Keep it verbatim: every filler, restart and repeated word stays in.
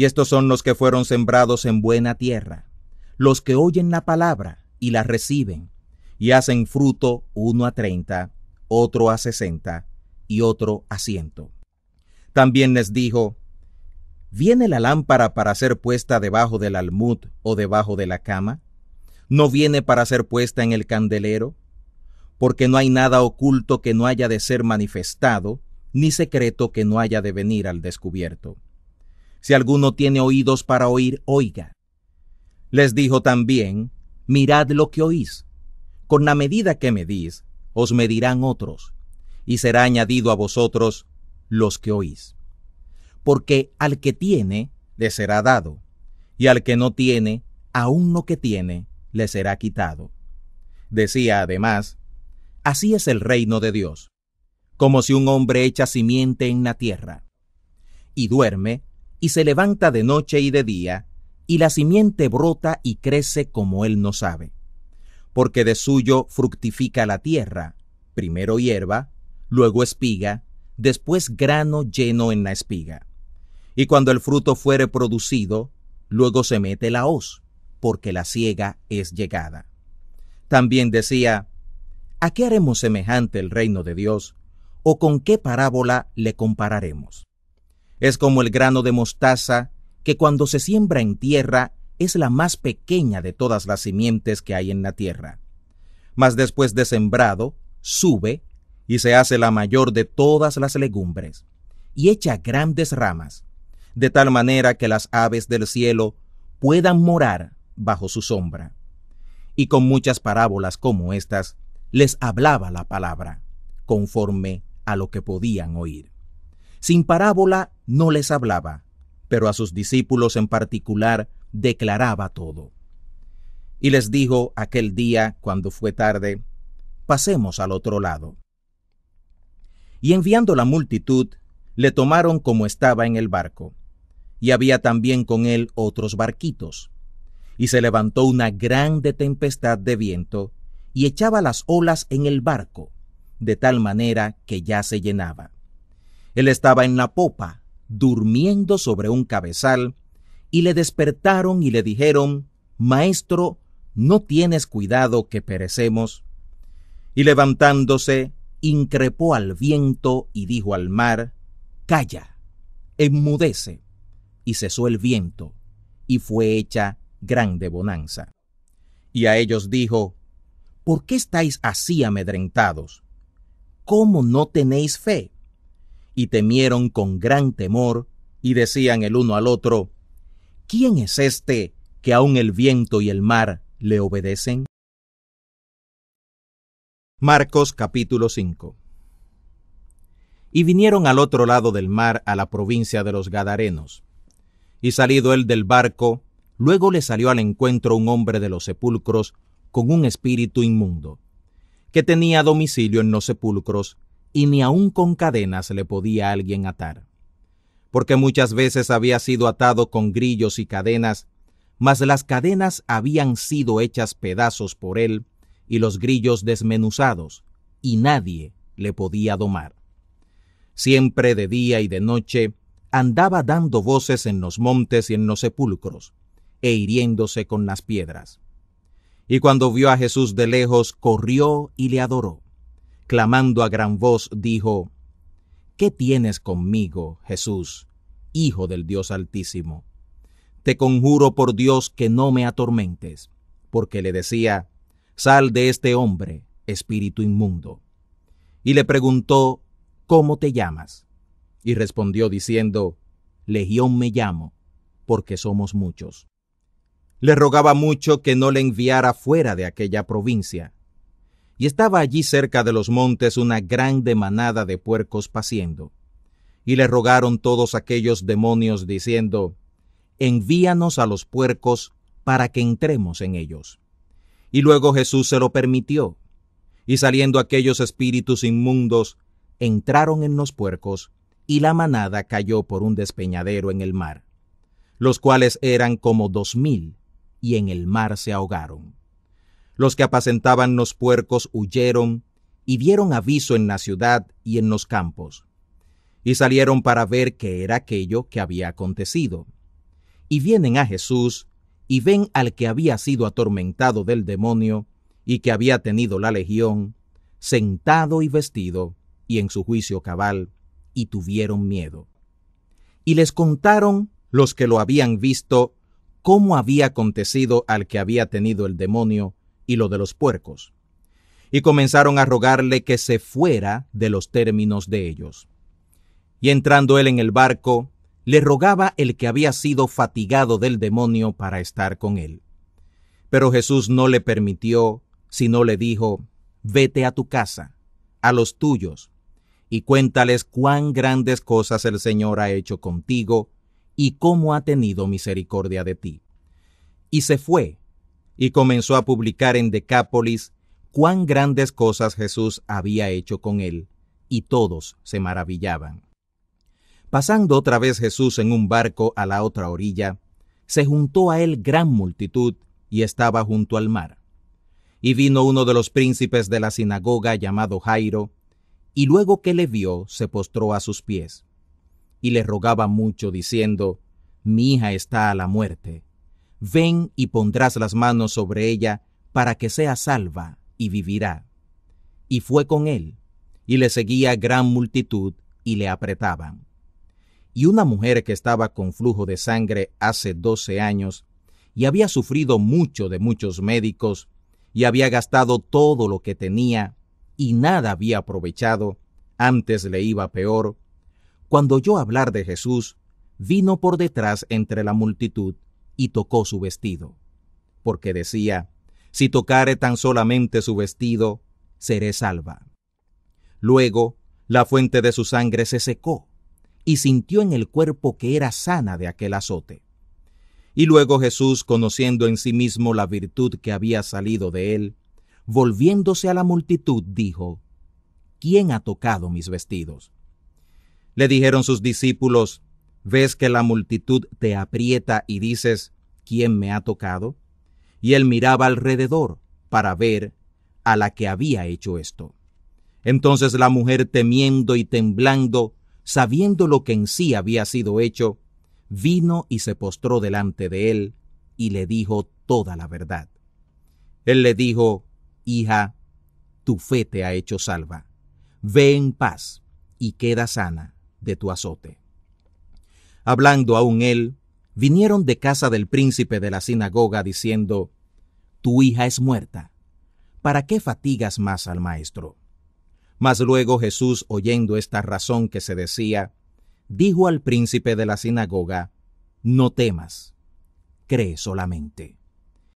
Y estos son los que fueron sembrados en buena tierra, los que oyen la palabra y la reciben, y hacen fruto uno a treinta, otro a sesenta, y otro a ciento. También les dijo, ¿viene la lámpara para ser puesta debajo del almud o debajo de la cama? ¿No viene para ser puesta en el candelero? Porque no hay nada oculto que no haya de ser manifestado, ni secreto que no haya de venir al descubierto. Si alguno tiene oídos para oír, oiga. Les dijo también, mirad lo que oís. Con la medida que medís, os medirán otros, y será añadido a vosotros los que oís. Porque al que tiene, le será dado, y al que no tiene, aún lo que tiene, le será quitado. Decía además, así es el reino de Dios, como si un hombre echa simiente en la tierra, y duerme, y se levanta de noche y de día, y la simiente brota y crece como él no sabe. Porque de suyo fructifica la tierra, primero hierba, luego espiga, después grano lleno en la espiga. Y cuando el fruto fuere producido, luego se mete la hoz, porque la siega es llegada. También decía, ¿a qué haremos semejante el reino de Dios? ¿O con qué parábola le compararemos? Es como el grano de mostaza, que cuando se siembra en tierra, es la más pequeña de todas las simientes que hay en la tierra. Mas después de sembrado, sube, y se hace la mayor de todas las legumbres, y echa grandes ramas, de tal manera que las aves del cielo puedan morar bajo su sombra. Y con muchas parábolas como estas, les hablaba la palabra, conforme a lo que podían oír. Sin parábola no les hablaba, pero a sus discípulos en particular declaraba todo. Y les dijo aquel día, cuando fue tarde, pasemos al otro lado. Y enviando la multitud, le tomaron como estaba en el barco, y había también con él otros barquitos. Y se levantó una grande tempestad de viento, y echaba las olas en el barco, de tal manera que ya se llenaba. Él estaba en la popa, durmiendo sobre un cabezal, y le despertaron y le dijeron, Maestro, ¿no tienes cuidado que perecemos? Y levantándose, increpó al viento y dijo al mar, Calla, enmudece. Y cesó el viento, y fue hecha grande bonanza. Y a ellos dijo, ¿por qué estáis así amedrentados? ¿Cómo no tenéis fe? Y temieron con gran temor, y decían el uno al otro, ¿quién es este que aun el viento y el mar le obedecen? Marcos capítulo cinco. Y vinieron al otro lado del mar a la provincia de los Gadarenos. Y salido él del barco, luego le salió al encuentro un hombre de los sepulcros con un espíritu inmundo, que tenía domicilio en los sepulcros, y ni aun con cadenas le podía alguien atar. Porque muchas veces había sido atado con grillos y cadenas, mas las cadenas habían sido hechas pedazos por él, y los grillos desmenuzados, y nadie le podía domar. Siempre de día y de noche andaba dando voces en los montes y en los sepulcros, e hiriéndose con las piedras. Y cuando vio a Jesús de lejos, corrió y le adoró. Clamando a gran voz, dijo, ¿qué tienes conmigo, Jesús, Hijo del Dios Altísimo? Te conjuro por Dios que no me atormentes, porque le decía, sal de este hombre, espíritu inmundo. Y le preguntó, ¿cómo te llamas? Y respondió diciendo, Legión me llamo, porque somos muchos. Le rogaba mucho que no le enviara fuera de aquella provincia. Y estaba allí cerca de los montes una grande manada de puercos paciendo. Y le rogaron todos aquellos demonios, diciendo, envíanos a los puercos para que entremos en ellos. Y luego Jesús se lo permitió. Y saliendo aquellos espíritus inmundos, entraron en los puercos, y la manada cayó por un despeñadero en el mar, los cuales eran como dos mil, y en el mar se ahogaron. Los que apacentaban los puercos huyeron y dieron aviso en la ciudad y en los campos, y salieron para ver qué era aquello que había acontecido. y vienen a Jesús y ven al que había sido atormentado del demonio y que había tenido la legión, sentado y vestido y en su juicio cabal, y tuvieron miedo. Y les contaron los que lo habían visto cómo había acontecido al que había tenido el demonio y lo de los puercos, y comenzaron a rogarle que se fuera de los términos de ellos. Y entrando él en el barco, le rogaba el que había sido fatigado del demonio para estar con él. Pero Jesús no le permitió, sino le dijo, «Vete a tu casa, a los tuyos, y cuéntales cuán grandes cosas el Señor ha hecho contigo, y cómo ha tenido misericordia de ti». Y se fue, y comenzó a publicar en Decápolis cuán grandes cosas Jesús había hecho con él, y todos se maravillaban. Pasando otra vez Jesús en un barco a la otra orilla, se juntó a él gran multitud, y estaba junto al mar. Y vino uno de los príncipes de la sinagoga llamado Jairo, y luego que le vio, se postró a sus pies. Y le rogaba mucho, diciendo, «Mi hija está a la muerte. Ven y pondrás las manos sobre ella, para que sea salva, y vivirá». Y fue con él, y le seguía gran multitud, y le apretaban. Y una mujer que estaba con flujo de sangre hace doce años, y había sufrido mucho de muchos médicos, y había gastado todo lo que tenía, y nada había aprovechado, antes le iba peor, cuando oyó hablar de Jesús, vino por detrás entre la multitud y tocó su vestido. Porque decía, si tocare tan solamente su vestido, seré salva. Luego, la fuente de su sangre se secó, y sintió en el cuerpo que era sana de aquel azote. Y luego Jesús, conociendo en sí mismo la virtud que había salido de él, volviéndose a la multitud, dijo, «¿Quién ha tocado mis vestidos?». Le dijeron sus discípulos, «¿Ves que la multitud te aprieta y dices, ¿quién me ha tocado?». Y él miraba alrededor para ver a la que había hecho esto. Entonces la mujer, temiendo y temblando, sabiendo lo que en sí había sido hecho, vino y se postró delante de él y le dijo toda la verdad. Él le dijo, «Hija, tu fe te ha hecho salva. Ve en paz y queda sana de tu azote». Hablando aún él, vinieron de casa del príncipe de la sinagoga diciendo, «Tu hija es muerta. ¿Para qué fatigas más al maestro?». Mas luego Jesús, oyendo esta razón que se decía, dijo al príncipe de la sinagoga, «No temas, cree solamente».